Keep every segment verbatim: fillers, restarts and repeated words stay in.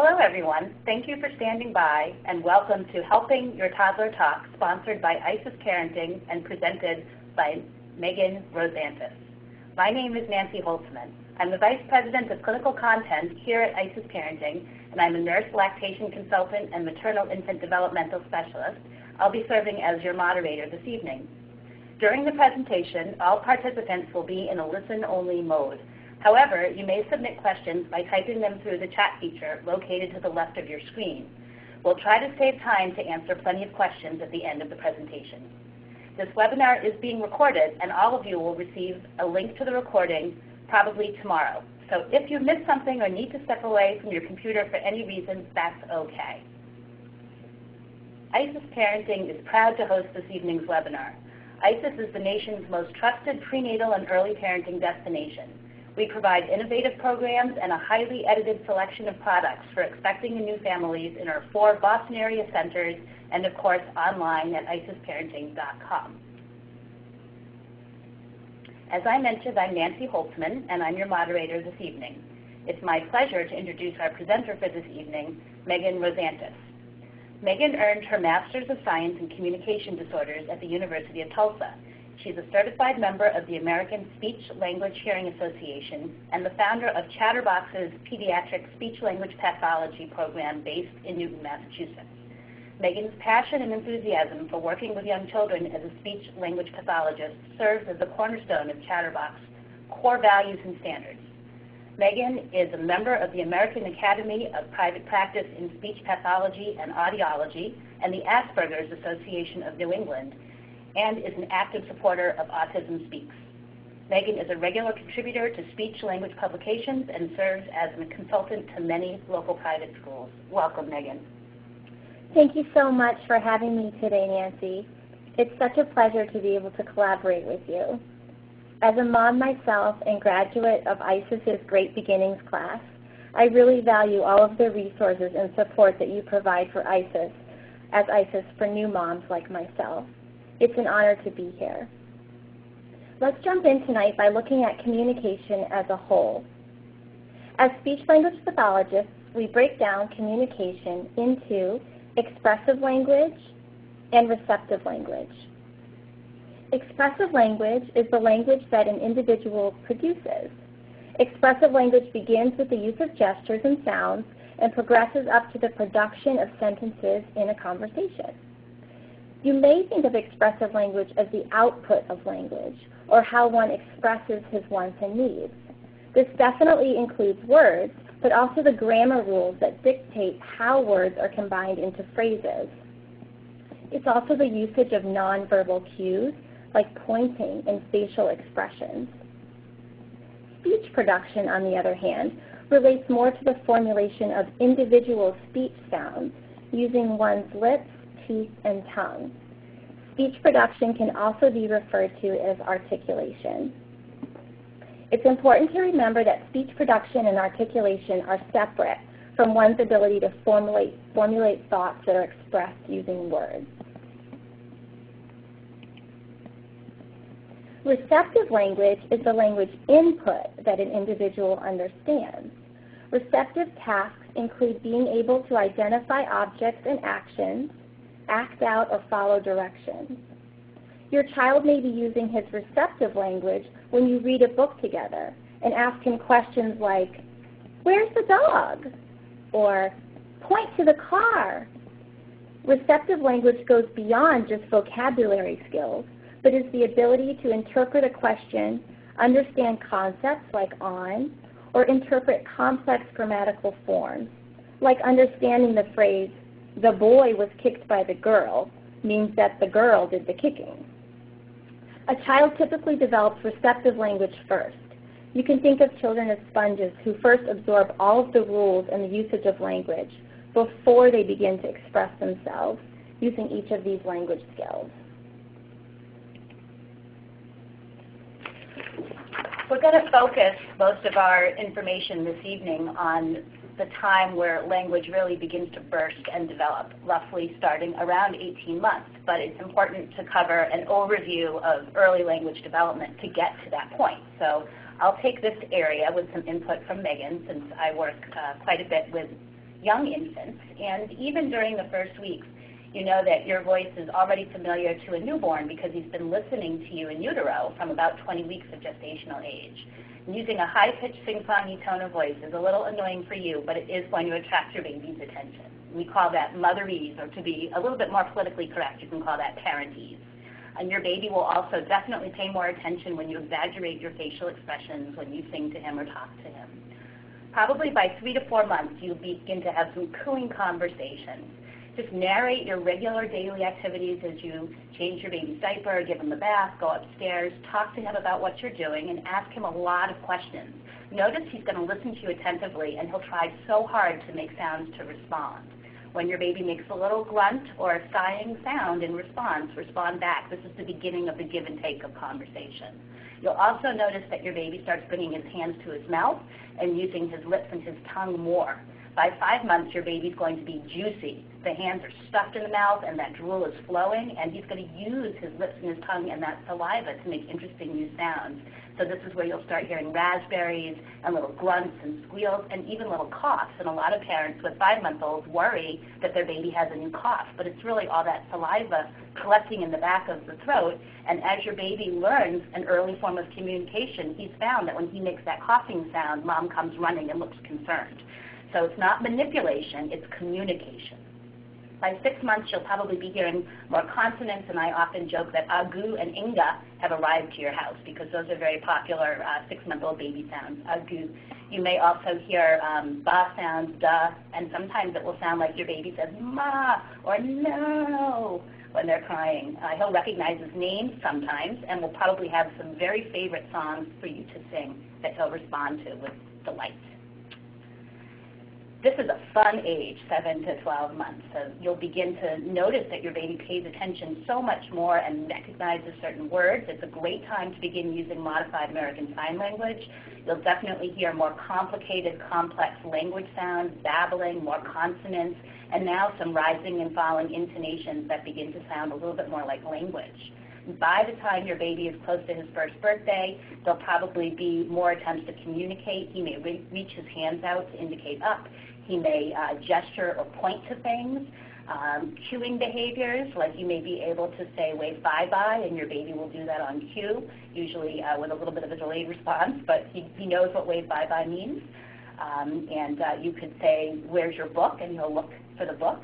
Hello everyone, thank you for standing by and welcome to Helping Your Toddler Talk, sponsored by ISIS Parenting and presented by Megan Rosantes. My name is Nancy Holtzman. I'm the Vice President of Clinical Content here at ISIS Parenting, and I'm a nurse, lactation consultant, and maternal infant developmental specialist. I'll be serving as your moderator this evening. During the presentation, all participants will be in a listen-only mode. However, you may submit questions by typing them through the chat feature located to the left of your screen. We'll try to save time to answer plenty of questions at the end of the presentation. This webinar is being recorded, and all of you will receive a link to the recording probably tomorrow. So if you miss something or need to step away from your computer for any reason, that's okay. ISIS Parenting is proud to host this evening's webinar. ISIS is the nation's most trusted prenatal and early parenting destination. We provide innovative programs and a highly edited selection of products for expecting and new families in our four Boston area centers and, of course, online at isis parenting dot com. As I mentioned, I'm Nancy Holtzman, and I'm your moderator this evening. It's my pleasure to introduce our presenter for this evening, Megan Rosantes. Megan earned her Master's of Science in Communication Disorders at the University of Tulsa. She's a certified member of the American Speech-Language Hearing Association and the founder of Chatterbox's Pediatric Speech-Language Pathology program based in Newton, Massachusetts. Megan's passion and enthusiasm for working with young children as a speech-language pathologist serves as the cornerstone of Chatterbox's core values and standards. Megan is a member of the American Academy of Private Practice in Speech Pathology and Audiology and the Asperger's Association of New England, and is an active supporter of Autism Speaks. Megan is a regular contributor to speech-language publications and serves as a consultant to many local private schools. Welcome, Megan. Thank you so much for having me today, Nancy. It's such a pleasure to be able to collaborate with you. As a mom myself and graduate of ISIS's Great Beginnings class, I really value all of the resources and support that you provide for ISIS, as ISIS for new moms like myself. It's an honor to be here. Let's jump in tonight by looking at communication as a whole. As speech-language pathologists, we break down communication into expressive language and receptive language. Expressive language is the language that an individual produces. Expressive language begins with the use of gestures and sounds and progresses up to the production of sentences in a conversation. You may think of expressive language as the output of language, or how one expresses his wants and needs. This definitely includes words, but also the grammar rules that dictate how words are combined into phrases. It's also the usage of nonverbal cues, like pointing and facial expressions. Speech production, on the other hand, relates more to the formulation of individual speech sounds using one's lips, teeth, and tongue. Speech production can also be referred to as articulation. It's important to remember that speech production and articulation are separate from one's ability to formulate, formulate thoughts that are expressed using words. Receptive language is the language input that an individual understands. Receptive tasks include being able to identify objects and actions, act out or follow directions. Your child may be using his receptive language when you read a book together and ask him questions like, "Where's the dog?" or "Point to the car." Receptive language goes beyond just vocabulary skills, but is the ability to interpret a question, understand concepts like on, or interpret complex grammatical forms, like understanding the phrase, "The boy was kicked by the girl," means that the girl did the kicking. A child typically develops receptive language first. You can think of children as sponges who first absorb all of the rules and the usage of language before they begin to express themselves using each of these language skills. We're going to focus most of our information this evening on the time where language really begins to burst and develop, roughly starting around eighteen months. But it's important to cover an overview of early language development to get to that point. So I'll take this area with some input from Megan, since I work uh, quite a bit with young infants, and even during the first weeks, you know that your voice is already familiar to a newborn because he's been listening to you in utero from about twenty weeks of gestational age. And using a high-pitched sing-songy tone of voice is a little annoying for you, but it is going to attract your baby's attention. We call that motherese, or to be a little bit more politically correct, you can call that parentese. And your baby will also definitely pay more attention when you exaggerate your facial expressions when you sing to him or talk to him. Probably by three to four months, you'll begin to have some cooing conversations. Just narrate your regular daily activities as you change your baby's diaper, give him the bath, go upstairs, talk to him about what you're doing, and ask him a lot of questions. Notice he's going to listen to you attentively, and he'll try so hard to make sounds to respond. When your baby makes a little grunt or a sighing sound in response, respond back. This is the beginning of the give and take of conversation. You'll also notice that your baby starts bringing his hands to his mouth and using his lips and his tongue more. By five months, your baby's going to be juicy. The hands are stuffed in the mouth and that drool is flowing, and he's going to use his lips and his tongue and that saliva to make interesting new sounds. So this is where you'll start hearing raspberries and little grunts and squeals and even little coughs. And a lot of parents with five-month-olds worry that their baby has a new cough, but it's really all that saliva collecting in the back of the throat. And as your baby learns an early form of communication, he's found that when he makes that coughing sound, mom comes running and looks concerned. So it's not manipulation, it's communication. By six months, you'll probably be hearing more consonants, and I often joke that agu and inga have arrived to your house because those are very popular uh, six-month-old baby sounds, agu. You may also hear um, ba sounds, da, and sometimes it will sound like your baby says ma or no when they're crying. Uh, he'll recognize his name sometimes, and will probably have some very favorite songs for you to sing that he'll respond to with delight. This is a fun age, seven to twelve months, so you'll begin to notice that your baby pays attention so much more and recognizes certain words. It's a great time to begin using modified American Sign Language. You'll definitely hear more complicated, complex language sounds, babbling, more consonants, and now some rising and falling intonations that begin to sound a little bit more like language. By the time your baby is close to his first birthday, there'll probably be more attempts to communicate. He may re reach his hands out to indicate up. He may uh, gesture or point to things. Um, cueing behaviors, like you may be able to say wave bye-bye, and your baby will do that on cue, usually uh, with a little bit of a delayed response, but he, he knows what wave bye-bye means. Um, and uh, you could say, where's your book, and he'll look for the book.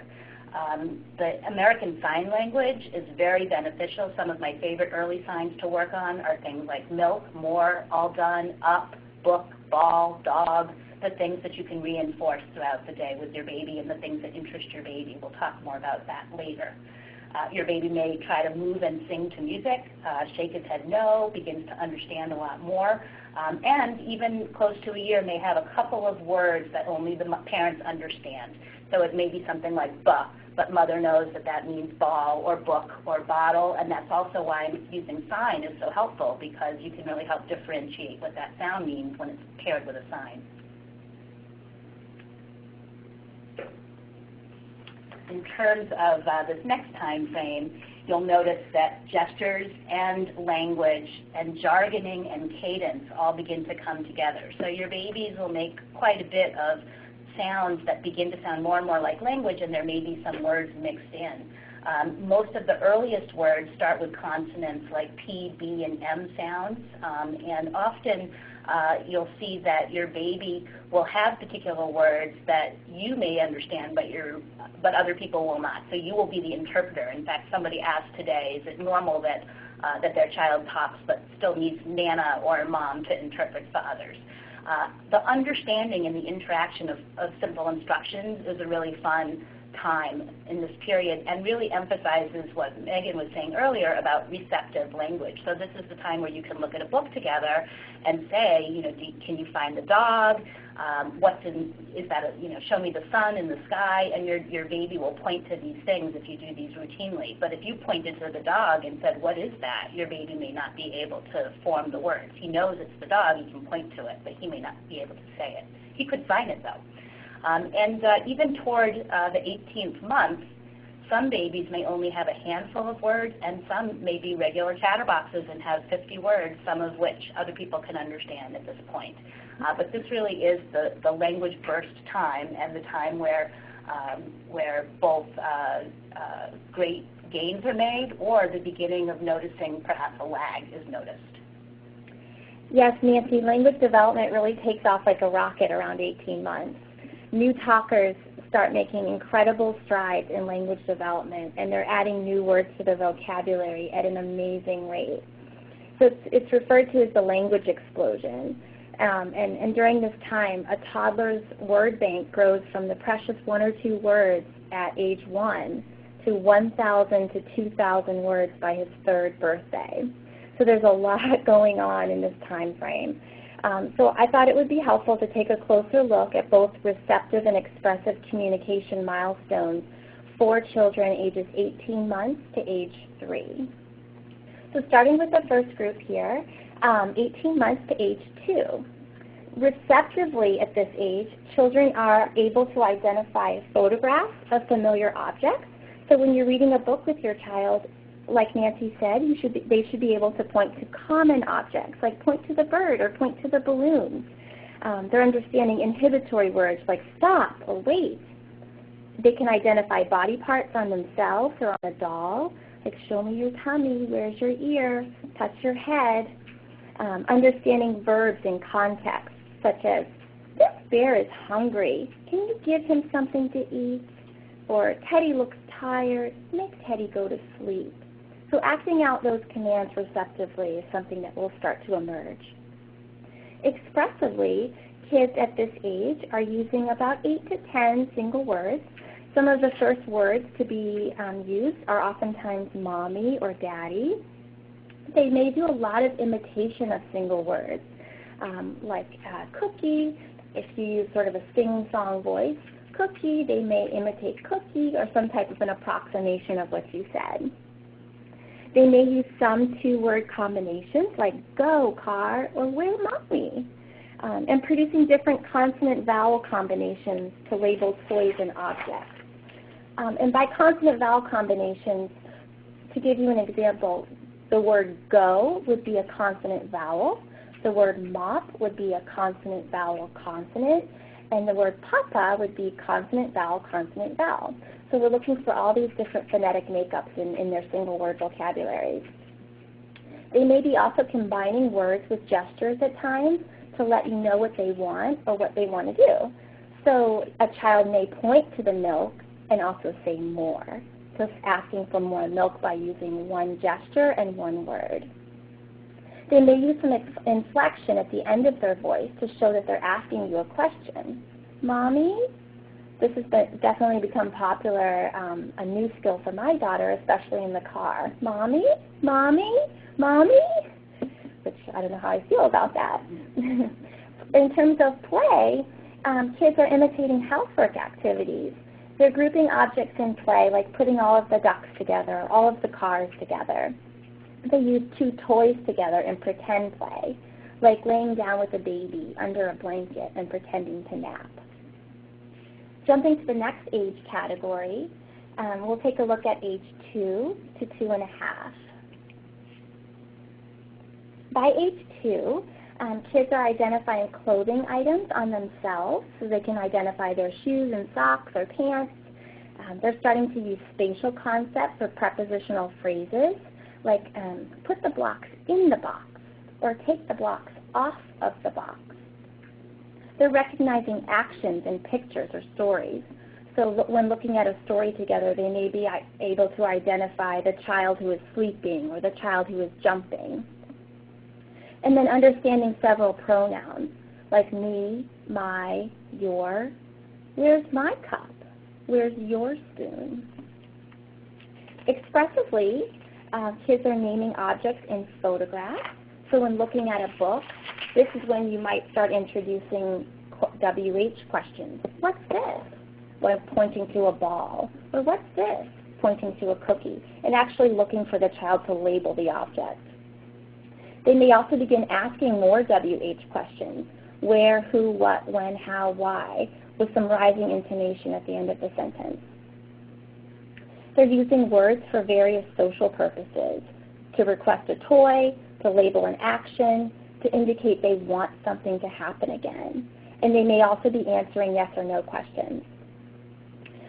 Um, the American Sign Language is very beneficial. Some of my favorite early signs to work on are things like milk, more, all done, up, book, ball, dog, the things that you can reinforce throughout the day with your baby and the things that interest your baby. We'll talk more about that later. Uh, your baby may try to move and sing to music, uh, shake his head no, begins to understand a lot more, um, and even close to a year may have a couple of words that only the parents understand. So it may be something like buh, but mother knows that that means ball or book or bottle, and that's also why using sign is so helpful, because you can really help differentiate what that sound means when it's paired with a sign. In terms of uh, this next time frame, you'll notice that gestures and language and jargoning and cadence all begin to come together. So your babies will make quite a bit of sounds that begin to sound more and more like language, and there may be some words mixed in. Um, most of the earliest words start with consonants like P, B, and M sounds, um, and often uh, you'll see that your baby will have particular words that you may understand, but, your, but other people will not. So you will be the interpreter. In fact, somebody asked today, is it normal that, uh, that their child talks but still needs Nana or Mom to interpret for others? Uh, the understanding and the interaction of, of simple instructions is a really fun time in this period, and really emphasizes what Megan was saying earlier about receptive language. So this is the time where you can look at a book together and say, you know, do, can you find the dog? Um, what's in, is that, a, you know, show me the sun in the sky, and your, your baby will point to these things if you do these routinely. But if you pointed to the dog and said, what is that? Your baby may not be able to form the words. He knows it's the dog, he can point to it, but he may not be able to say it. He could sign it though. Um, and uh, even toward uh, the eighteenth month, Some babies may only have a handful of words, and some may be regular chatterboxes and have fifty words, some of which other people can understand at this point. Uh, but this really is the, the language burst time, and the time where, um, where both uh, uh, great gains are made, or the beginning of noticing perhaps a lag is noticed. Yes, Nancy, language development really takes off like a rocket around eighteen months. New talkers start making incredible strides in language development, and they're adding new words to their vocabulary at an amazing rate. So it's, it's referred to as the language explosion. Um, and, and during this time, a toddler's word bank grows from the precious one or two words at age one to one thousand to two thousand words by his third birthday. So there's a lot going on in this time frame. Um, so I thought it would be helpful to take a closer look at both receptive and expressive communication milestones for children ages eighteen months to age three. So starting with the first group here, um, eighteen months to age two. Receptively at this age, children are able to identify photographs of familiar objects. So when you're reading a book with your child, like Nancy said, you should be, they should be able to point to common objects, like point to the bird or point to the balloon. Um, they're understanding inhibitory words like stop or wait. They can identify body parts on themselves or on a doll, like show me your tummy, where's your ear, touch your head. Um, understanding verbs in context, such as this bear is hungry, can you give him something to eat? Or Teddy looks tired, make Teddy go to sleep. So acting out those commands receptively is something that will start to emerge. Expressively, kids at this age are using about eight to ten single words. Some of the first words to be um, used are oftentimes mommy or daddy. They may do a lot of imitation of single words, um, like uh, cookie, if you use sort of a sing-song voice. Cookie, they may imitate cookie or some type of an approximation of what you said. They may use some two-word combinations like go, car, or where, mommy, um, and producing different consonant-vowel combinations to label toys and objects. Um, and by consonant-vowel combinations, to give you an example, the word go would be a consonant vowel, the word mop would be a consonant vowel consonant, and the word papa would be consonant vowel consonant vowel. So we're looking for all these different phonetic makeups in, in their single word vocabularies. They may be also combining words with gestures at times to let you know what they want or what they want to do. So a child may point to the milk and also say more, just asking for more milk by using one gesture and one word. They may use some inflection at the end of their voice to show that they're asking you a question. Mommy? This has been, definitely become popular, um, a new skill for my daughter, especially in the car. Mommy? Mommy? Mommy? Which I don't know how I feel about that. In terms of play, um, kids are imitating housework activities. They're grouping objects in play, like putting all of the ducks together, all of the cars together. They use two toys together in pretend play, like laying down with a baby under a blanket and pretending to nap. Jumping to the next age category, um, we'll take a look at age two to two and a half. By age two, um, kids are identifying clothing items on themselves, so they can identify their shoes and socks or pants. Um, they're starting to use spatial concepts or prepositional phrases, like um, put the blocks in the box or take the blocks off of the box. They're recognizing actions in pictures or stories. So lo when looking at a story together, they may be able to identify the child who is sleeping or the child who is jumping. And then understanding several pronouns, like me, my, your. Where's my cup? Where's your spoon? Expressively, Uh, kids are naming objects in photographs. So when looking at a book, this is when you might start introducing W H questions. What's this? When pointing to a ball. Or what's this? Pointing to a cookie. And actually looking for the child to label the object. They may also begin asking more W H questions. Where, who, what, when, how, why, with some rising intonation at the end of the sentence. They're using words for various social purposes, to request a toy, to label an action, to indicate they want something to happen again. And they may also be answering yes or no questions.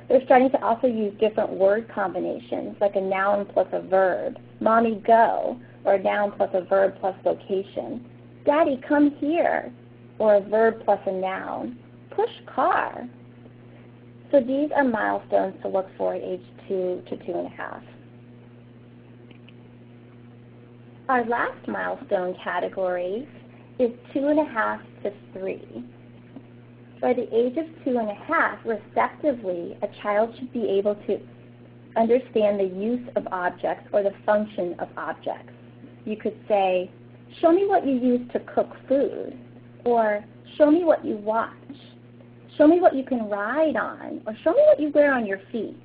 They're starting to also use different word combinations, like a noun plus a verb, mommy go, or a noun plus a verb plus location, daddy come here, or a verb plus a noun, push car. So these are milestones to look for at age two to two and a half. Our last milestone category is two and a half to three. By the age of two and a half, receptively, a child should be able to understand the use of objects or the function of objects. You could say, show me what you use to cook food, or show me what you watch, show me what you can ride on, or show me what you wear on your feet.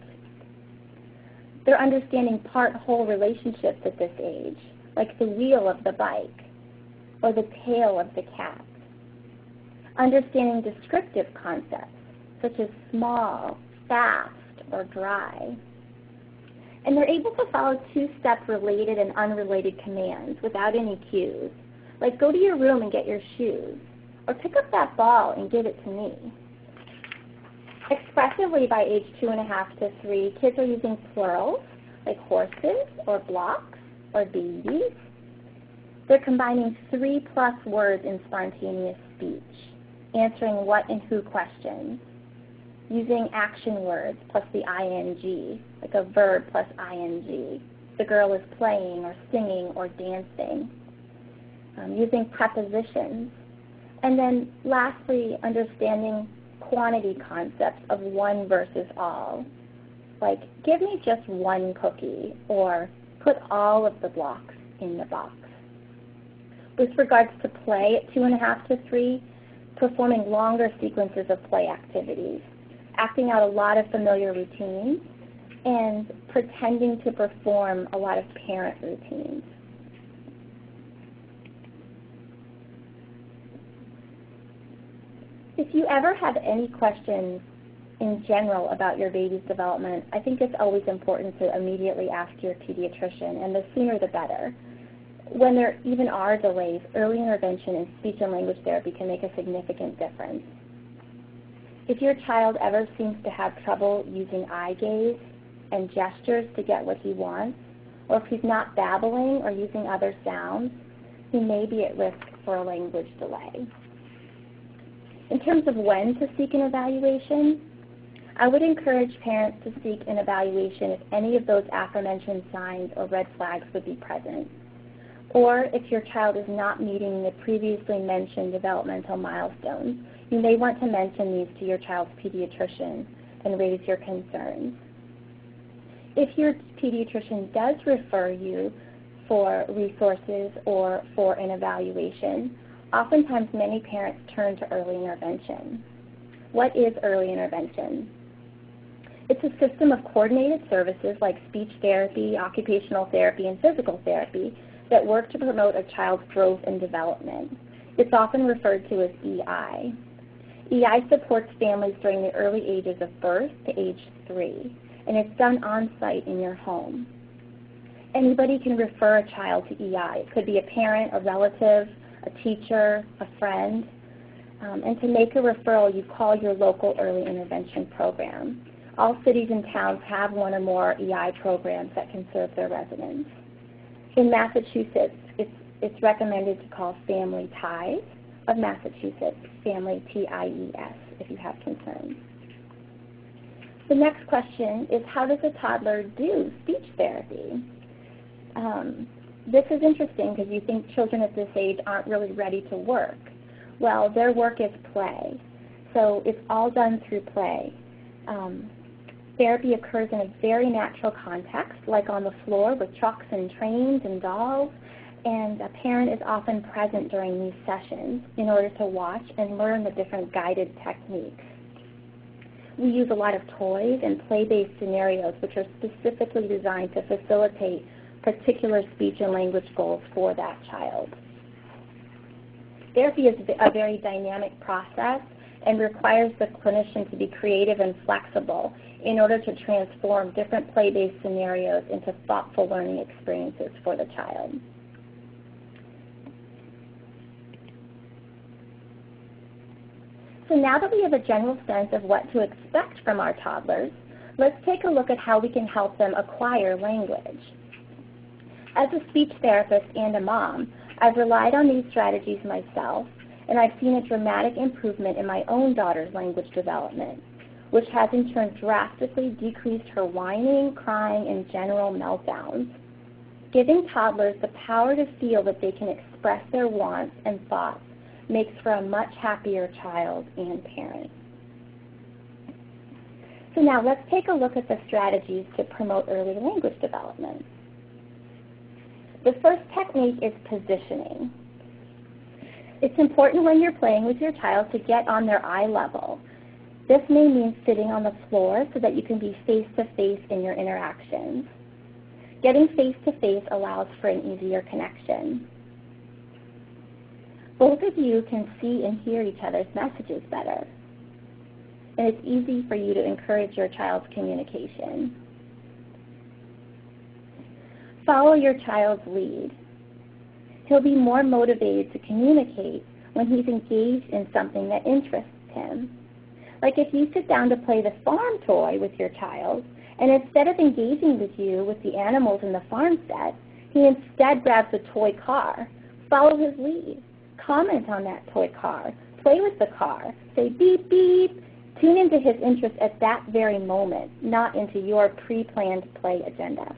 They're understanding part-whole relationships at this age, like the wheel of the bike or the tail of the cat. Understanding descriptive concepts such as small, fast, or dry. And they're able to follow two-step related and unrelated commands without any cues, like go to your room and get your shoes, or pick up that ball and give it to me. Expressively, by age two and a half to three, kids are using plurals like horses or blocks or babies. They're combining three plus words in spontaneous speech, answering what and who questions, using action words plus the ing, like a verb plus ing. The girl is playing or singing or dancing, um, using prepositions. And then lastly, understanding quantity concepts of one versus all, like give me just one cookie or put all of the blocks in the box. With regards to play at two and a half to three, performing longer sequences of play activities, acting out a lot of familiar routines, and pretending to perform a lot of parent routines. If you ever have any questions in general about your baby's development, I think it's always important to immediately ask your pediatrician, and the sooner the better. When there even are delays, early intervention in speech and language therapy can make a significant difference. If your child ever seems to have trouble using eye gaze and gestures to get what he wants, or if he's not babbling or using other sounds, he may be at risk for a language delay. In terms of when to seek an evaluation, I would encourage parents to seek an evaluation if any of those aforementioned signs or red flags would be present, or if your child is not meeting the previously mentioned developmental milestones. You may want to mention these to your child's pediatrician and raise your concerns. If your pediatrician does refer you for resources or for an evaluation, oftentimes many parents turn to early intervention. What is early intervention? It's a system of coordinated services like speech therapy, occupational therapy, and physical therapy that work to promote a child's growth and development. It's often referred to as E I. E I supports families during the early ages of birth to age three, and it's done on-site in your home. Anybody can refer a child to E I. It could be a parent, a relative, a teacher, a friend. Um, and to make a referral, you call your local early intervention program. All cities and towns have one or more E I programs that can serve their residents. In Massachusetts, it's, it's recommended to call Family Ties of Massachusetts, Family T I E S, if you have concerns. The next question is, how does a toddler do speech therapy? Um, this is interesting because you think children at this age aren't really ready to work. Well, their work is play, so it's all done through play. Um, Therapy occurs in a very natural context, like on the floor with trucks and trains and dolls, and a parent is often present during these sessions in order to watch and learn the different guided techniques. We use a lot of toys and play-based scenarios which are specifically designed to facilitate particular speech and language goals for that child. Therapy is a very dynamic process, and requires the clinician to be creative and flexible in order to transform different play-based scenarios into thoughtful learning experiences for the child. So now that we have a general sense of what to expect from our toddlers, let's take a look at how we can help them acquire language. As a speech therapist and a mom, I've relied on these strategies myself, and I've seen a dramatic improvement in my own daughter's language development, which has in turn drastically decreased her whining, crying, and general meltdowns. Giving toddlers the power to feel that they can express their wants and thoughts makes for a much happier child and parent. So now let's take a look at the strategies to promote early language development. The first technique is positioning. It's important when you're playing with your child to get on their eye level. This may mean sitting on the floor so that you can be face-to-face in your interactions. Getting face-to-face allows for an easier connection. Both of you can see and hear each other's messages better, and it's easy for you to encourage your child's communication. Follow your child's lead. He'll be more motivated to communicate when he's engaged in something that interests him. Like if you sit down to play the farm toy with your child, and instead of engaging with you with the animals in the farm set, he instead grabs a toy car. Follow his lead. Comment on that toy car. Play with the car. Say beep, beep. Tune into his interest at that very moment, not into your pre-planned play agenda.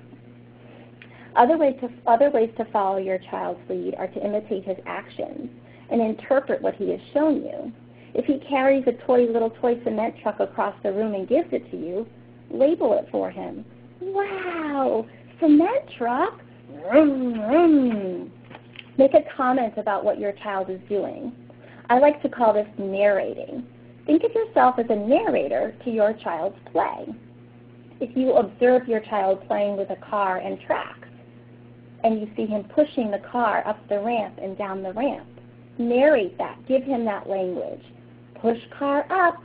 Other ways, to, other ways to follow your child's lead are to imitate his actions and interpret what he has shown you. If he carries a toy, little toy cement truck across the room and gives it to you, label it for him. Wow, cement truck? Vroom, vroom. Make a comment about what your child is doing. I like to call this narrating. Think of yourself as a narrator to your child's play. If you observe your child playing with a car and tracks, and you see him pushing the car up the ramp and down the ramp, narrate that. Give him that language. Push car up.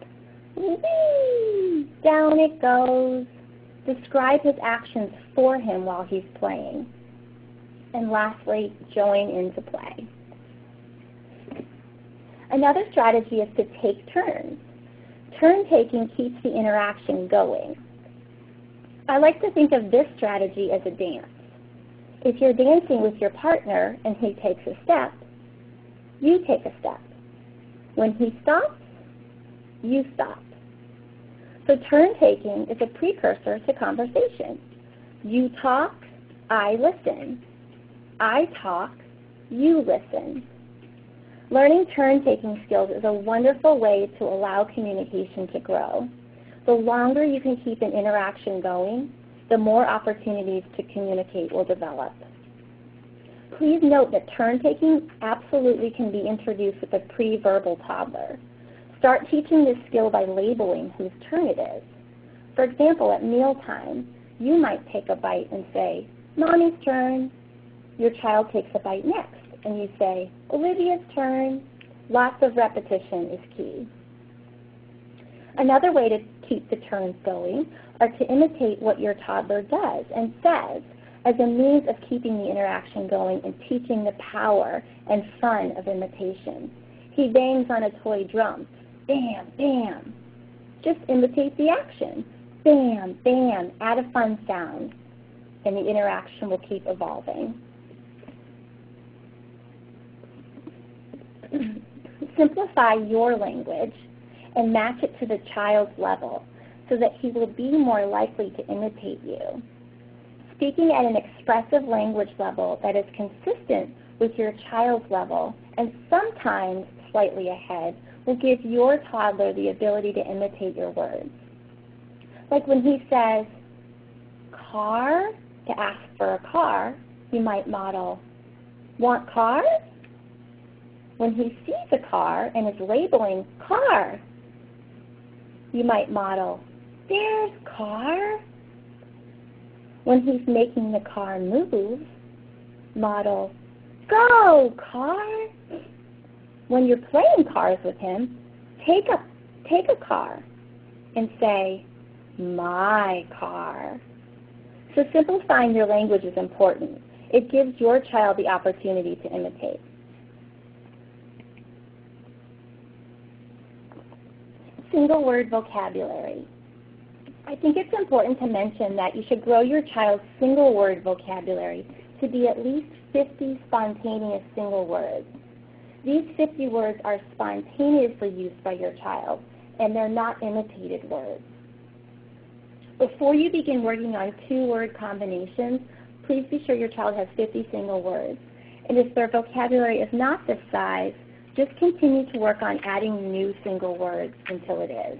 Whee! Down it goes. Describe his actions for him while he's playing. And lastly, join into play. Another strategy is to take turns. Turn-taking keeps the interaction going. I like to think of this strategy as a dance. If you're dancing with your partner and he takes a step, you take a step. When he stops, you stop. So turn-taking is a precursor to conversation. You talk, I listen. I talk, you listen. Learning turn-taking skills is a wonderful way to allow communication to grow. The longer you can keep an interaction going, the more opportunities to communicate will develop. Please note that turn-taking absolutely can be introduced with a pre-verbal toddler. Start teaching this skill by labeling whose turn it is. For example, at mealtime, you might take a bite and say, Mommy's turn. Your child takes a bite next, and you say, Olivia's turn. Lots of repetition is key. Another way to keep the turns going are to imitate what your toddler does and says as a means of keeping the interaction going and teaching the power and fun of imitation. He bangs on a toy drum. Bam, bam. Just imitate the action. Bam, bam. Add a fun sound, and the interaction will keep evolving. Simplify your language and match it to the child's level so that he will be more likely to imitate you. Speaking at an expressive language level that is consistent with your child's level and sometimes slightly ahead will give your toddler the ability to imitate your words. Like when he says, car, to ask for a car, you might model, want cars? When he sees a car and is labeling car, you might model, there's car. When he's making the car move, model, go car. When you're playing cars with him, take a, take a car and say, my car. So simplifying your language is important. It gives your child the opportunity to imitate. Single word vocabulary. I think it's important to mention that you should grow your child's single word vocabulary to be at least fifty spontaneous single words. These fifty words are spontaneously used by your child, and they're not imitated words. Before you begin working on two-word combinations, please be sure your child has fifty single words. And if their vocabulary is not this size, just continue to work on adding new single words until it is.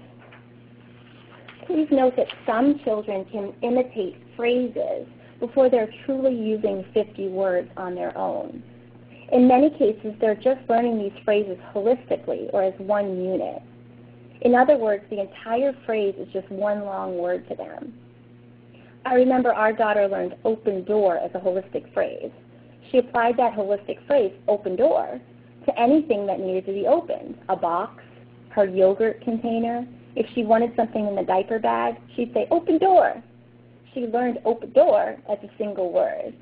Please note that some children can imitate phrases before they're truly using fifty words on their own. In many cases, they're just learning these phrases holistically or as one unit. In other words, the entire phrase is just one long word to them. I remember our daughter learned open door as a holistic phrase. She applied that holistic phrase, open door, to anything that needed to be opened, a box, her yogurt container. If she wanted something in the diaper bag, she'd say open door. She learned open door as a single word.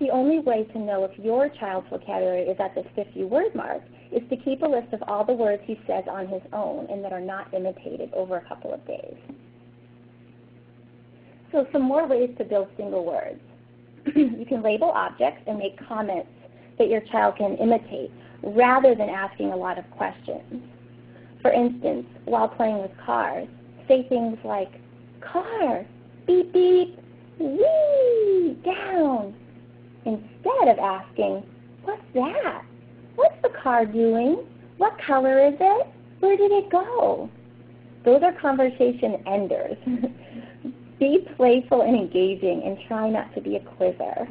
The only way to know if your child's vocabulary is at this fifty word mark is to keep a list of all the words he says on his own and that are not imitated over a couple of days. So some more ways to build single words. You can label objects and make comments that your child can imitate rather than asking a lot of questions. For instance, while playing with cars, say things like, car, beep beep, wee, down, instead of asking, what's that? What's the car doing? What color is it? Where did it go? Those are conversation enders. Be playful and engaging and try not to be a quizzer.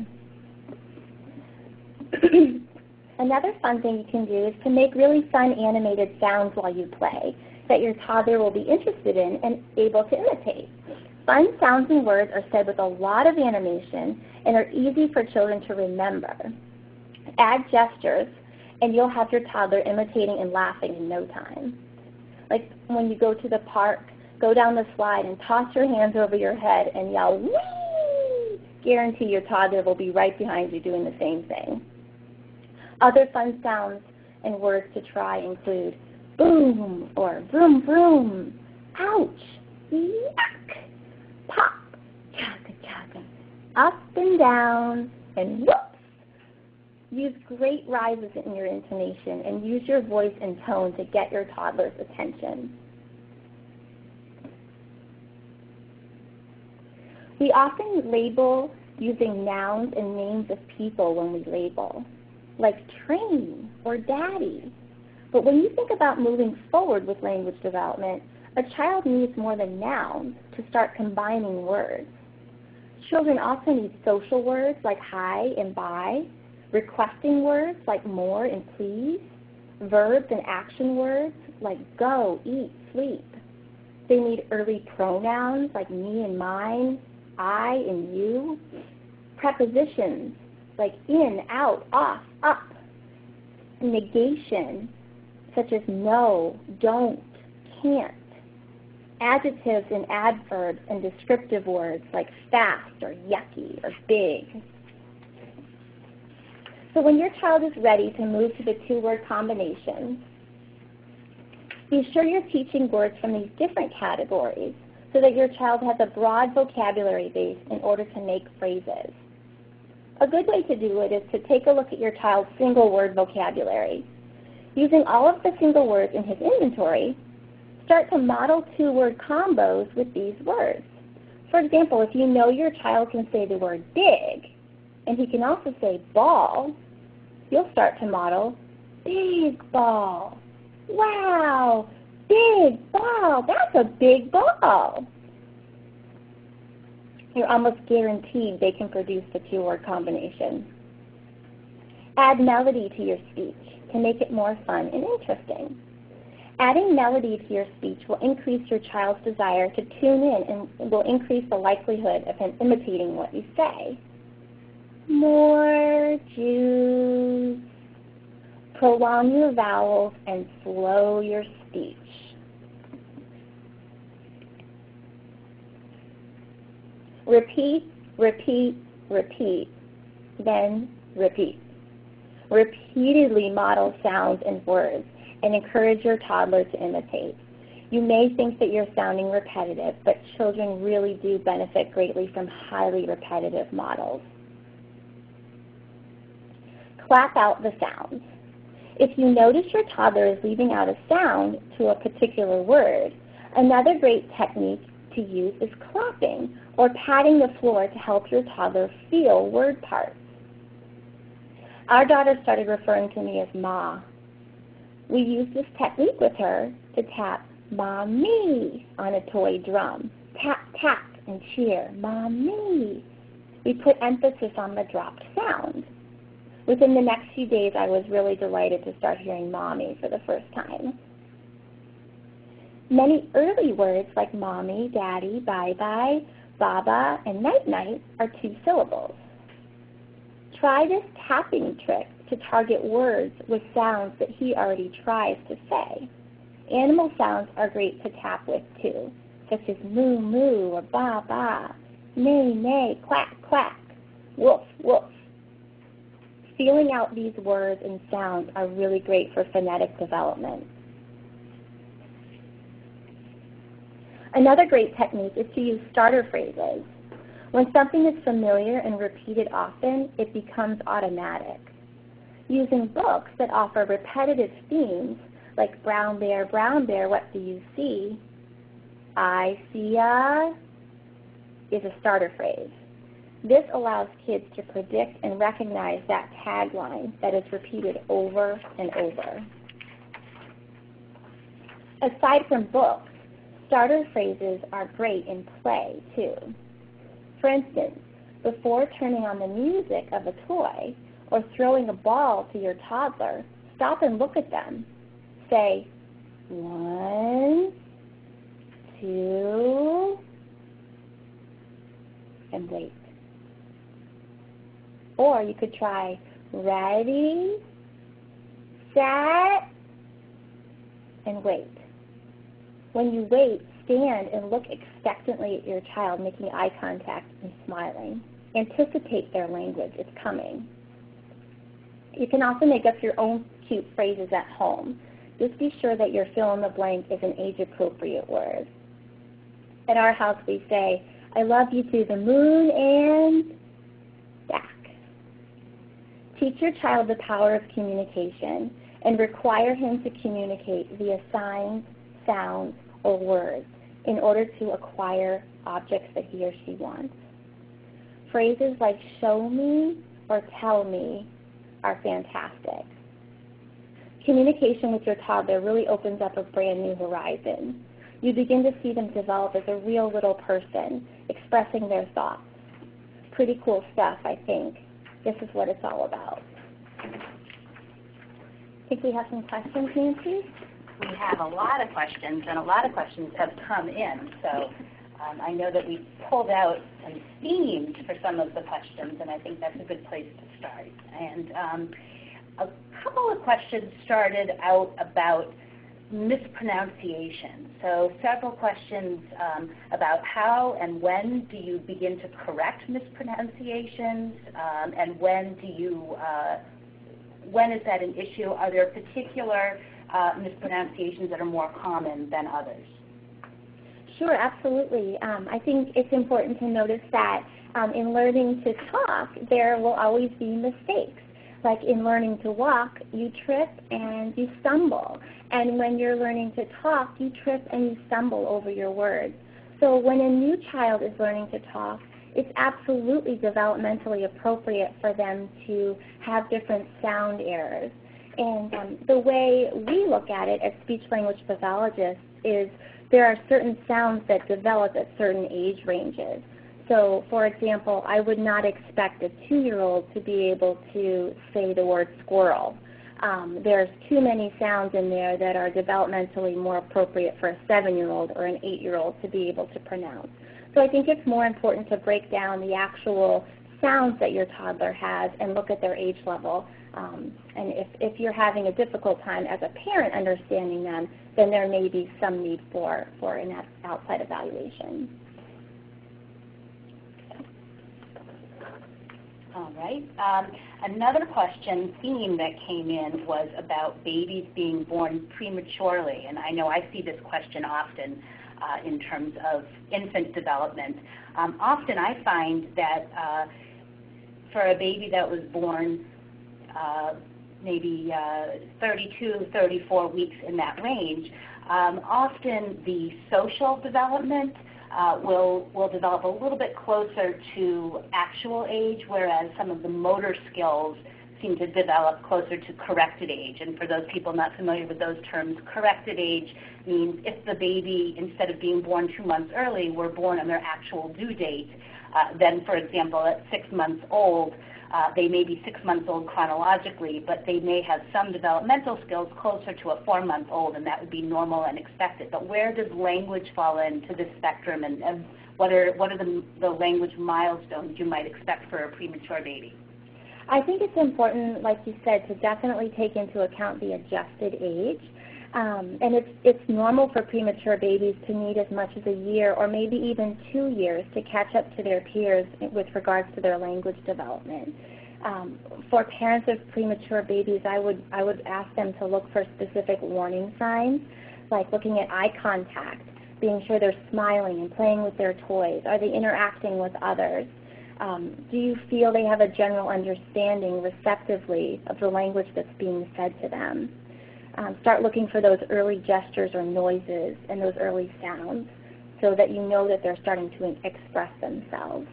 Another fun thing you can do is to make really fun animated sounds while you play that your toddler will be interested in and able to imitate. Fun sounds and words are said with a lot of animation and are easy for children to remember. Add gestures and you'll have your toddler imitating and laughing in no time. Like when you go to the park, go down the slide and toss your hands over your head and yell, wee! Guarantee your toddler will be right behind you doing the same thing. Other fun sounds and words to try include boom or vroom vroom, ouch, yuck, pop, chaka chaka, up and down, and whoops. Use great rises in your intonation and use your voice and tone to get your toddler's attention. We often label using nouns and names of people when we label, like train or daddy. But when you think about moving forward with language development, a child needs more than nouns to start combining words. Children also need social words like hi and bye, requesting words like more and please, verbs and action words like go, eat, sleep. They need early pronouns like me and mine, I and you, prepositions like in, out, off, up, negation such as no, don't, can't, adjectives and adverbs and descriptive words like fast or yucky or big. So when your child is ready to move to the two-word combination, be sure you're teaching words from these different categories so that your child has a broad vocabulary base in order to make phrases. A good way to do it is to take a look at your child's single-word vocabulary. Using all of the single words in his inventory, start to model two-word combos with these words. For example, if you know your child can say the word big, and he can also say ball, you'll start to model big ball. Wow, big ball, that's a big ball. You're almost guaranteed they can produce the two-word combination. Add melody to your speech to make it more fun and interesting. Adding melody to your speech will increase your child's desire to tune in and will increase the likelihood of him imitating what you say. More juice. prolong your vowels, and slow your speech. Repeat, repeat, repeat, then repeat. Repeatedly model sounds and words and encourage your toddler to imitate. You may think that you're sounding repetitive, but children really do benefit greatly from highly repetitive models. Clap out the sounds. If you notice your toddler is leaving out a sound to a particular word, another great technique to use is clapping or patting the floor to help your toddler feel word parts. Our daughter started referring to me as Ma. We used this technique with her to tap Mommy on a toy drum. Tap, tap, and cheer, Mommy. We put emphasis on the dropped sound. Within the next few days, I was really delighted to start hearing Mommy for the first time. Many early words like Mommy, Daddy, Bye-bye, Baba, and Night-night are two syllables. Try this tapping trick to target words with sounds that he already tries to say. Animal sounds are great to tap with too, such as moo moo or ba ba, neigh neigh, quack quack, woof woof. Feeling out these words and sounds are really great for phonetic development. Another great technique is to use starter phrases. When something is familiar and repeated often, it becomes automatic. Using books that offer repetitive themes, like Brown Bear, Brown Bear, what do you see? I see a is a starter phrase. This allows kids to predict and recognize that tagline that is repeated over and over. Aside from books, starter phrases are great in play too. For instance, before turning on the music of a toy or throwing a ball to your toddler, stop and look at them. Say, one, two, and wait. Or you could try, ready, set, and wait. When you wait, stand and look expectantly at your child, making eye contact and smiling. Anticipate their language. It's coming. You can also make up your own cute phrases at home. Just be sure that your fill-in-the-blank is an age-appropriate word. At our house, we say, I love you to the moon and back. Teach your child the power of communication and require him to communicate via signs, sounds, or words in order to acquire objects that he or she wants. Phrases like show me or tell me are fantastic. Communication with your toddler really opens up a brand new horizon. You begin to see them develop as a real little person, expressing their thoughts. Pretty cool stuff, I think. This is what it's all about. I think we have some questions, Nancy? We have a lot of questions, and a lot of questions have come in. So um, I know that we pulled out some themes for some of the questions, and I think that's a good place to start. And um, a couple of questions started out about mispronunciation. So several questions um, about how and when do you begin to correct mispronunciations, um, and when do you uh, when is that an issue? Are there particular Uh, mispronunciations that are more common than others? Sure, absolutely. Um, I think it's important to notice that um, in learning to talk, there will always be mistakes. Like in learning to walk, you trip and you stumble. And when you're learning to talk, you trip and you stumble over your words. So when a new child is learning to talk, it's absolutely developmentally appropriate for them to have different sound errors. And um, the way we look at it as speech-language pathologists is there are certain sounds that develop at certain age ranges. So, for example, I would not expect a two-year-old to be able to say the word squirrel. Um, there's too many sounds in there that are developmentally more appropriate for a seven-year-old or an eight-year-old to be able to pronounce. So I think it's more important to break down the actual sounds that your toddler has and look at their age level Um, and if, if you're having a difficult time as a parent understanding them, then there may be some need for, for an outside evaluation. All right. Um, another question theme that came in was about babies being born prematurely. And I know I see this question often uh, in terms of infant development. Um, often I find that uh, for a baby that was born Uh, maybe uh, thirty-two, thirty-four weeks, in that range, um, often the social development uh, will, will develop a little bit closer to actual age, whereas some of the motor skills seem to develop closer to corrected age. And for those people not familiar with those terms, corrected age means if the baby, instead of being born two months early, were born on their actual due date, uh, then, for example, at six months old, Uh, they may be six months old chronologically, but they may have some developmental skills closer to a four-month-old, and that would be normal and expected. But where does language fall into this spectrum, and, and what are, what are the, the language milestones you might expect for a premature baby? I think it's important, like you said, to definitely take into account the adjusted age. Um, and it's, it's normal for premature babies to need as much as a year or maybe even two years to catch up to their peers with regards to their language development. Um, for parents of premature babies, I would, I would ask them to look for specific warning signs, like looking at eye contact, being sure they're smiling and playing with their toys. Are they interacting with others? Um, do you feel they have a general understanding receptively of the language that's being said to them? Um, start looking for those early gestures or noises and those early sounds so that you know that they're starting to express themselves.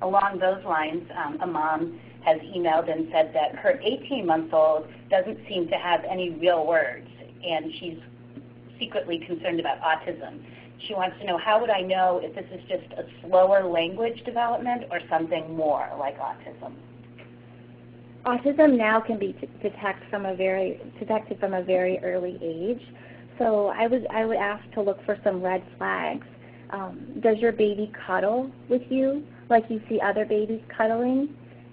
Along those lines, um, a mom has emailed and said that her eighteen-month-old doesn't seem to have any real words, and she's secretly concerned about autism. She wants to know, how would I know if this is just a slower language development or something more like autism? Autism now can be detect from a very, detected from a very early age, so I would, I would ask to look for some red flags. Um, does your baby cuddle with you like you see other babies cuddling?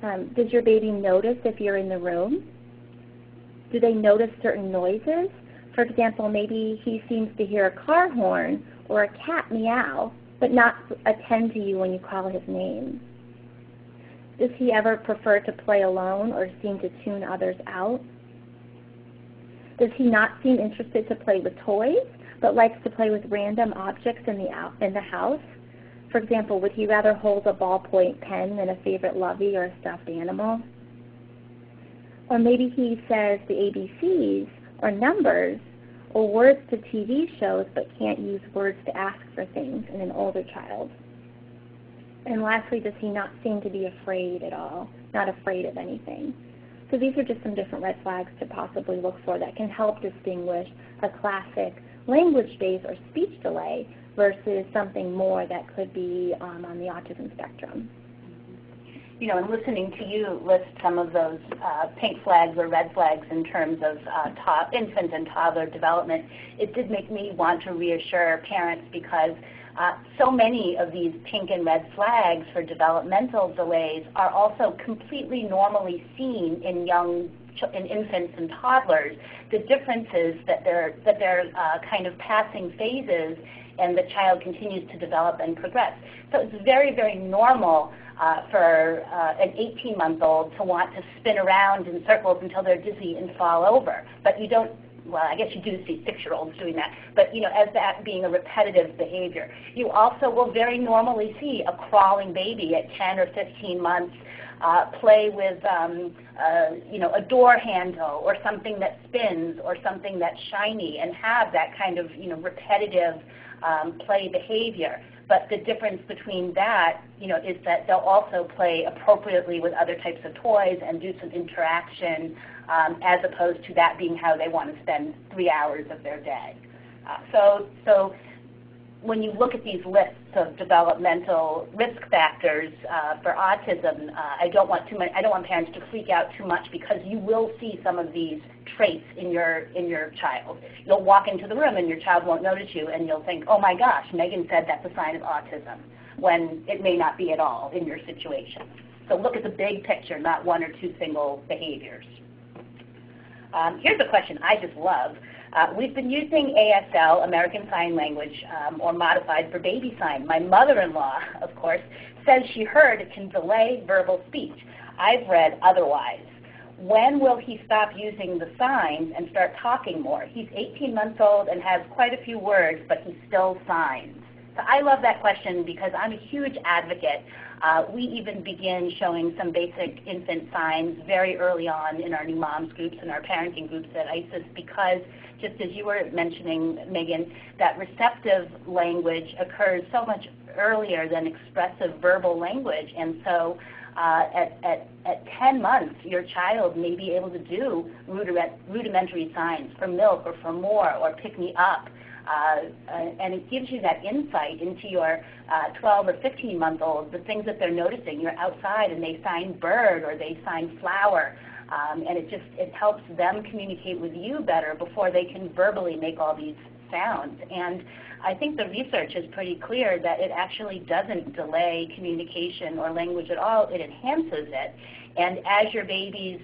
Um, does your baby notice if you're in the room? Do they notice certain noises? For example, maybe he seems to hear a car horn or a cat meow, but not attend to you when you call his name. Does he ever prefer to play alone or seem to tune others out? Does he not seem interested to play with toys, but likes to play with random objects in the, out, in the house? For example, would he rather hold a ballpoint pen than a favorite lovey or a stuffed animal? Or maybe he says the A B Cs or numbers or words to T V shows, but can't use words to ask for things in an older child. And lastly, does he not seem to be afraid at all, not afraid of anything? So these are just some different red flags to possibly look for that can help distinguish a classic language-based or speech delay versus something more that could be um, on the autism spectrum. You know, in listening to you list some of those uh, pink flags or red flags in terms of uh, to infant and toddler development, it did make me want to reassure parents because Uh, so many of these pink and red flags for developmental delays are also completely normally seen in young, in infants and toddlers. The difference is that they're, that they're uh, kind of passing phases, and the child continues to develop and progress. So it's very, very normal uh, for uh, an eighteen-month-old to want to spin around in circles until they're dizzy and fall over, but you don't. Well, I guess you do see six-year-olds doing that, but you know, as that being a repetitive behavior. You also will very normally see a crawling baby at ten or fifteen months uh, play with um, uh, you know, a door handle or something that spins or something that's shiny and have that kind of you know, repetitive um, play behavior. But the difference between that, you know, is that they'll also play appropriately with other types of toys and do some interaction, um, as opposed to that being how they want to spend three hours of their day. Uh, so, so when you look at these lists of developmental risk factors uh, for autism, uh, I don't want too much, I don't want parents to freak out too much because you will see some of these traits in your, in your child. You'll walk into the room and your child won't notice you and you'll think, oh my gosh, Megan said that's a sign of autism, when it may not be at all in your situation. So look at the big picture, not one or two single behaviors. Um, here's a question I just love. Uh, we've been using A S L, American Sign Language, um, or modified for baby sign. My mother-in-law, of course, says she heard it can delay verbal speech. I've read otherwise. When will he stop using the signs and start talking more? He's eighteen months old and has quite a few words, but he still signs. So I love that question because I'm a huge advocate. Uh, we even begin showing some basic infant signs very early on in our new moms groups and our parenting groups at ISIS because, just as you were mentioning, Megan, that receptive language occurs so much earlier than expressive verbal language. And so uh, at, at, at ten months, your child may be able to do rudimentary signs for milk or for more or pick me up. Uh, and it gives you that insight into your uh, twelve or fifteen month olds, the things that they're noticing. You're outside and they sign bird or they sign flower, um, and it just it helps them communicate with you better before they can verbally make all these sounds. And I think the research is pretty clear that it actually doesn't delay communication or language at all. It enhances it. And as your baby's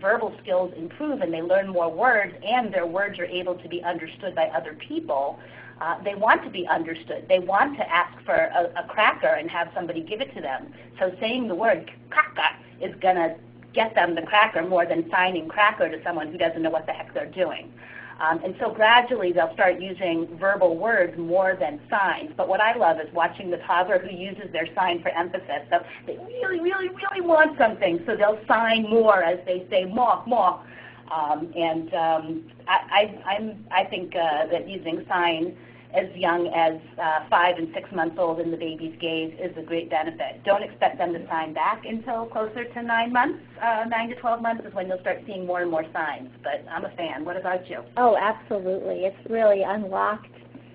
verbal skills improve and they learn more words and their words are able to be understood by other people, uh, they want to be understood. They want to ask for a, a cracker and have somebody give it to them. So saying the word cracker is going to get them the cracker more than signing cracker to someone who doesn't know what the heck they're doing. Um, and so gradually they'll start using verbal words more than signs. But what I love is watching the toddler who uses their sign for emphasis. So they really, really, really want something, so they'll sign more as they say, more, more. Um, and um, I, I, I'm, I think uh, that using sign as young as uh, five and six months old in the baby's gaze is a great benefit. Don't expect them to sign back until closer to nine months. Uh, nine to twelve months is when you'll start seeing more and more signs, but I'm a fan. What about you? Oh, absolutely. It's really unlocked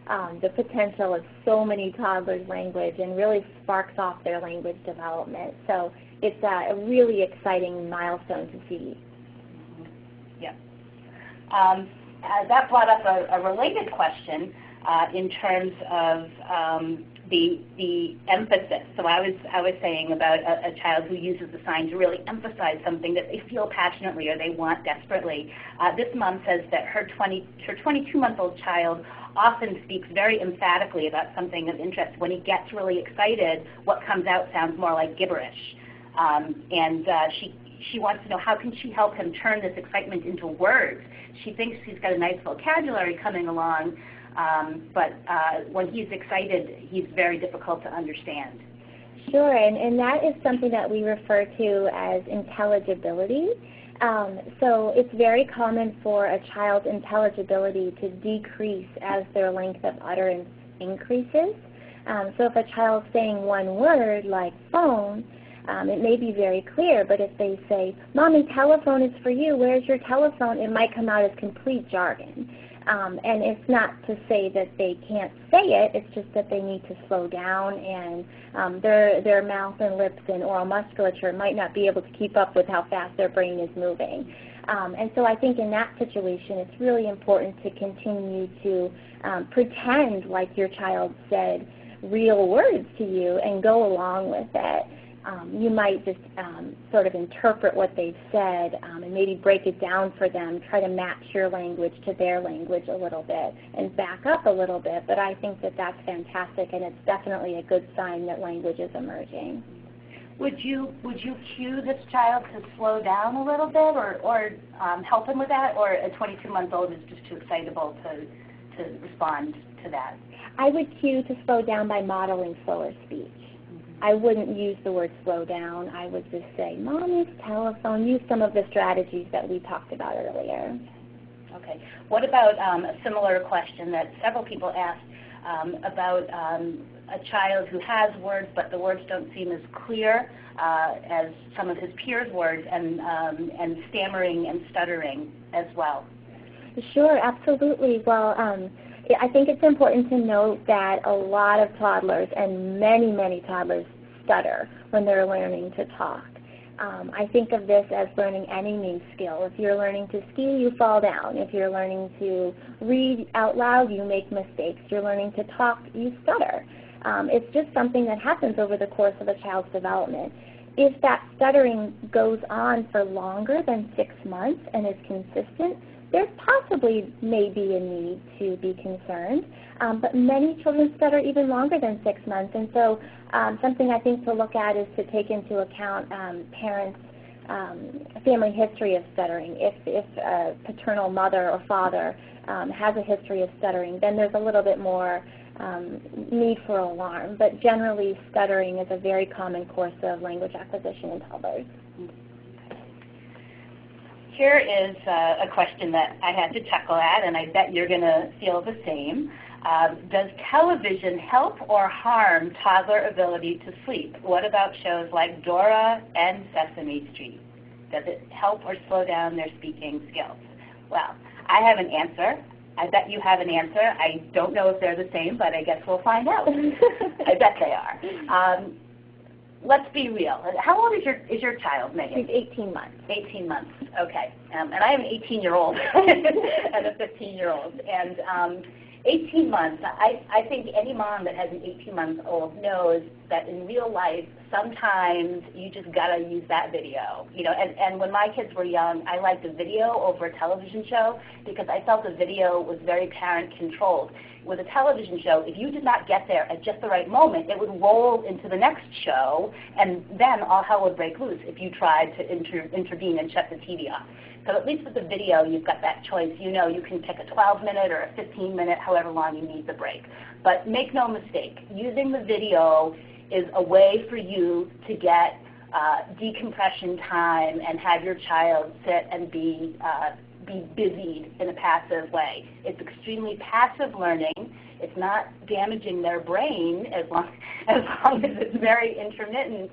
um, the potential of so many toddlers' language and really sparks off their language development. So it's uh, a really exciting milestone to see. Mm-hmm. Yeah. Um, uh, that brought up a, a related question. Uh, in terms of um, the, the emphasis. So I was, I was saying about a, a child who uses the sign to really emphasize something that they feel passionately or they want desperately. Uh, this mom says that her twenty-two-month-old child often speaks very emphatically about something of interest. When he gets really excited, what comes out sounds more like gibberish. Um, and uh, she, She wants to know how can she help him turn this excitement into words. She thinks he's got a nice vocabulary coming along, um, but uh, when he's excited, he's very difficult to understand. Sure, and, and that is something that we refer to as intelligibility. Um, so it's very common for a child's intelligibility to decrease as their length of utterance increases. Um, so if a child's saying one word, like phone, Um, it may be very clear, but if they say, "Mommy, telephone is for you, where's your telephone?" it might come out as complete jargon. Um, and it's not to say that they can't say it, it's just that they need to slow down and um, their, their mouth and lips and oral musculature might not be able to keep up with how fast their brain is moving. Um, and so I think in that situation it's really important to continue to um, pretend like your child said real words to you and go along with it. Um, you might just um, sort of interpret what they've said um, and maybe break it down for them, try to match your language to their language a little bit and back up a little bit. But I think that that's fantastic, and it's definitely a good sign that language is emerging. Would you, would you cue this child to slow down a little bit or, or um, help him with that, or a twenty-two-month-old is just too excitable to, to respond to that? I would cue to slow down by modeling slower speech. I wouldn't use the word slow down. I would just say, "Mommy's telephone," use some of the strategies that we talked about earlier. Okay. What about um, a similar question that several people asked um, about um, a child who has words, but the words don't seem as clear uh, as some of his peers' words, and, um, and stammering and stuttering as well? Sure, absolutely. Well, um, I think it's important to note that a lot of toddlers, and many, many toddlers, stutter when they're learning to talk. Um, I think of this as learning any new skill. If you're learning to ski, you fall down. If you're learning to read out loud, you make mistakes. If you're learning to talk, you stutter. Um, it's just something that happens over the course of a child's development. If that stuttering goes on for longer than six months and is consistent, there possibly may be a need to be concerned. Um, but many children stutter even longer than six months. And so um, something I think to look at is to take into account um, parents' um, family history of stuttering. If, if a paternal mother or father um, has a history of stuttering, then there's a little bit more Um, need for alarm, but generally stuttering is a very common course of language acquisition in toddlers. Here is uh, a question that I had to chuckle at, and I bet you're going to feel the same. Uh, does television help or harm toddler ability to sleep? What about shows like Dora and Sesame Street? Does it help or slow down their speaking skills? Well, I have an answer. I bet you have an answer. I don't know if they're the same, but I guess we'll find out. I bet they are. Um, let's be real. How old is your is your child, Megan? She's eighteen months. eighteen months. Okay. Um, and I have an eighteen-year-old and a fifteen-year-old. And um, eighteen months. I I think any mom that has an eighteen-month-old knows that in real life, sometimes you just gotta use that video, you know. And, and when my kids were young, I liked a video over a television show because I felt the video was very parent-controlled. With a television show, if you did not get there at just the right moment, it would roll into the next show, and then all hell would break loose if you tried to inter intervene and shut the T V off. So at least with the video, you've got that choice. You know you can pick a twelve-minute or a fifteen-minute, however long you need the break. But make no mistake, using the video is a way for you to get uh, decompression time and have your child sit and be, uh, be busied in a passive way. It's extremely passive learning. It's not damaging their brain as long as, long as it's very intermittent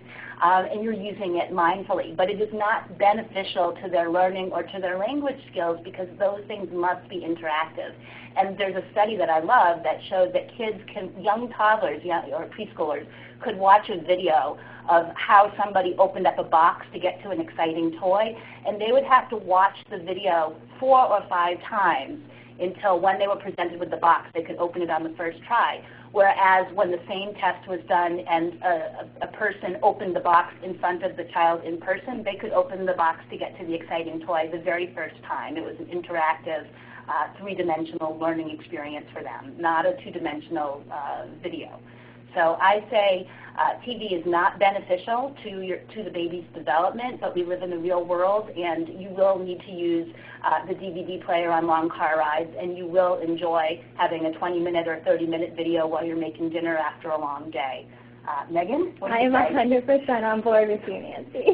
um, and you're using it mindfully. But it is not beneficial to their learning or to their language skills because those things must be interactive. And there's a study that I love that showed that kids can, young toddlers young, or preschoolers could watch a video of how somebody opened up a box to get to an exciting toy, and they would have to watch the video four or five times until when they were presented with the box, they could open it on the first try. Whereas when the same test was done and a, a person opened the box in front of the child in person, they could open the box to get to the exciting toy the very first time. It was an interactive, uh, three-dimensional learning experience for them, not a two-dimensional uh, video. So I say uh, T V is not beneficial to, your, to the baby's development, but we live in the real world, and you will need to use uh, the D V D player on long car rides, and you will enjoy having a twenty-minute or thirty-minute video while you're making dinner after a long day. Uh, Megan, what do you think? I am one hundred percent on board with you, Nancy.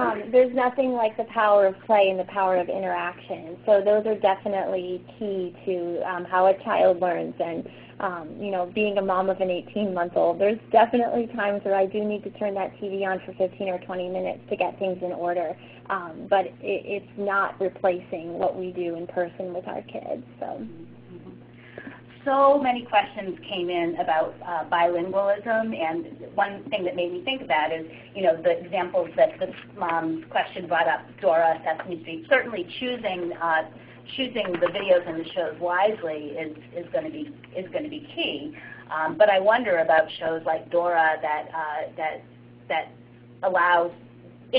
um, there's nothing like the power of play and the power of interaction. So those are definitely key to um, how a child learns. And Um, you know, being a mom of an eighteen-month-old, there's definitely times where I do need to turn that T V on for fifteen or twenty minutes to get things in order. Um, but it, it's not replacing what we do in person with our kids. So, so many questions came in about uh, bilingualism, and one thing that made me think about is, you know, the examples that this mom's question brought up, Dora, Sesame Street, certainly choosing. Uh, Choosing the videos and the shows wisely is, is going to be is going to be key, um, but I wonder about shows like Dora that uh, that that allows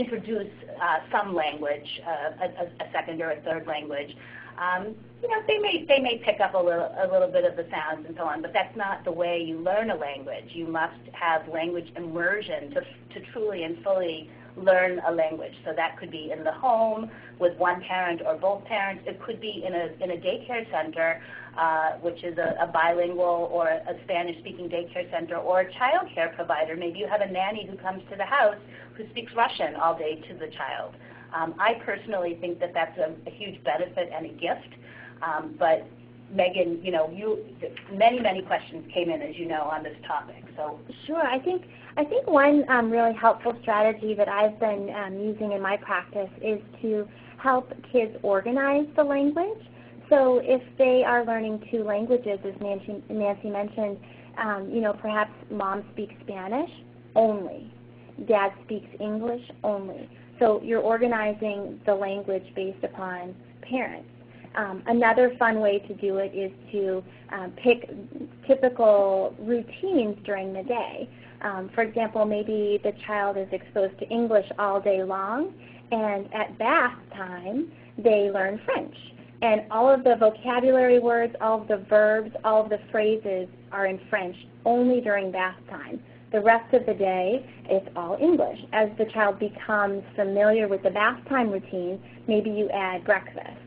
introduce uh, some language, uh, a, a second or a third language. Um, you know, they may they may pick up a little a little bit of the sounds and so on, but that's not the way you learn a language. You must have language immersion to to truly and fully learn a language. So that could be in the home with one parent or both parents. It could be in a, in a daycare center, uh, which is a, a bilingual or a Spanish-speaking daycare center, or a child care provider. Maybe you have a nanny who comes to the house who speaks Russian all day to the child. Um, I personally think that that's a, a huge benefit and a gift. Um, but Megan, you know, you many, many questions came in, as you know, on this topic. So sure, I think I think one um, really helpful strategy that I've been um, using in my practice is to help kids organize the language. So if they are learning two languages, as Nancy, Nancy mentioned, um, you know, perhaps mom speaks Spanish only, dad speaks English only. So you're organizing the language based upon parents. Um, another fun way to do it is to um, pick typical routines during the day. Um, for example, maybe the child is exposed to English all day long, and at bath time they learn French. And all of the vocabulary words, all of the verbs, all of the phrases are in French only during bath time. The rest of the day it's all English. As the child becomes familiar with the bath time routine, maybe you add breakfast.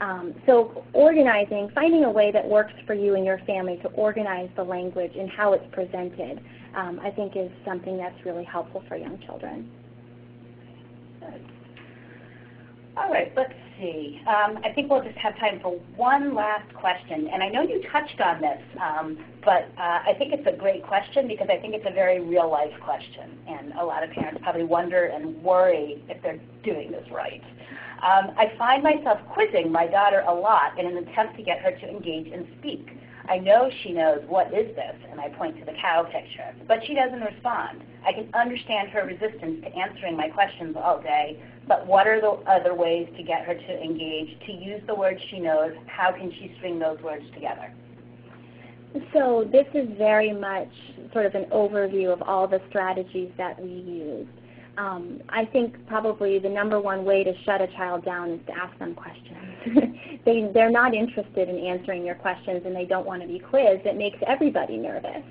Um, so organizing, finding a way that works for you and your family to organize the language and how it's presented, um, I think is something that's really helpful for young children. All right, let's see. Um, I think we'll just have time for one last question. And I know you touched on this, um, but uh, I think it's a great question because I think it's a very real-life question. And a lot of parents probably wonder and worry if they're doing this right. Um, I find myself quizzing my daughter a lot in an attempt to get her to engage and speak. I know she knows, what is this? And I point to the cow picture. But she doesn't respond. I can understand her resistance to answering my questions all day, but what are the other ways to get her to engage, to use the words she knows? How can she string those words together? So this is very much sort of an overview of all the strategies that we use. Um, I think probably the number one way to shut a child down is to ask them questions. they, they're not interested in answering your questions and they don't want to be quizzed. It makes everybody nervous,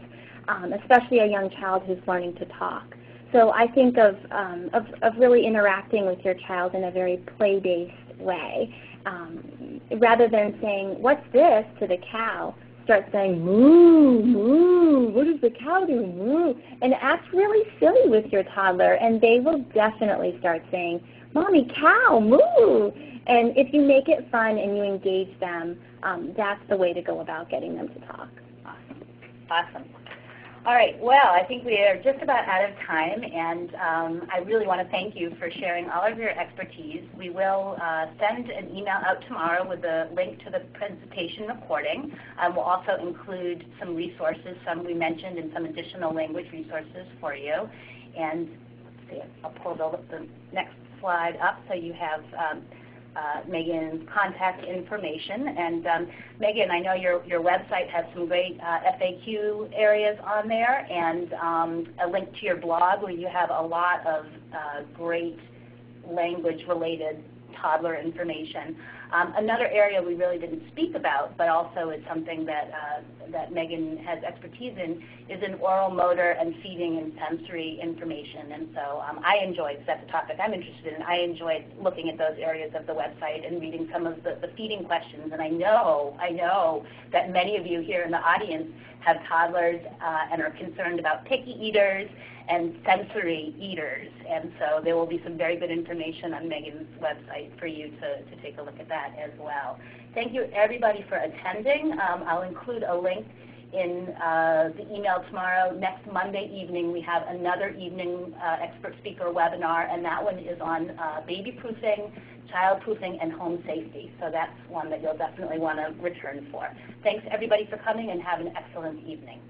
um, especially a young child who's learning to talk. So I think of, um, of, of really interacting with your child in a very play-based way. Um, rather than saying, what's this to the cow, start saying, moo, moo, what does the cow do, moo? And act really silly with your toddler, and they will definitely start saying, Mommy, cow, moo. And if you make it fun and you engage them, um, that's the way to go about getting them to talk. Awesome. Awesome. All right, well, I think we are just about out of time, and um, I really want to thank you for sharing all of your expertise. We will uh, send an email out tomorrow with a link to the presentation recording. Um, we'll also include some resources, some we mentioned, and some additional language resources for you. And let's see, I'll pull the, the next slide up so you have um, Uh, Megan's contact information. And um, Megan, I know your, your website has some great uh, F A Q areas on there, and um, a link to your blog where you have a lot of uh, great language-related toddler information. Um, another area we really didn't speak about, but also is something that, uh, that Megan has expertise in, is in oral, motor, and feeding and sensory information. And so um, I enjoyed, because that's a topic I'm interested in, I enjoyed looking at those areas of the website and reading some of the, the feeding questions. And I know, I know that many of you here in the audience have toddlers uh, and are concerned about picky eaters and sensory eaters. And so there will be some very good information on Megan's website for you to, to take a look at that as well. Thank you everybody for attending. Um, I'll include a link in uh, the email tomorrow. Next Monday evening we have another evening uh, expert speaker webinar, and that one is on uh, baby proofing, child proofing, and home safety. So that's one that you'll definitely want to return for. Thanks everybody for coming, and have an excellent evening.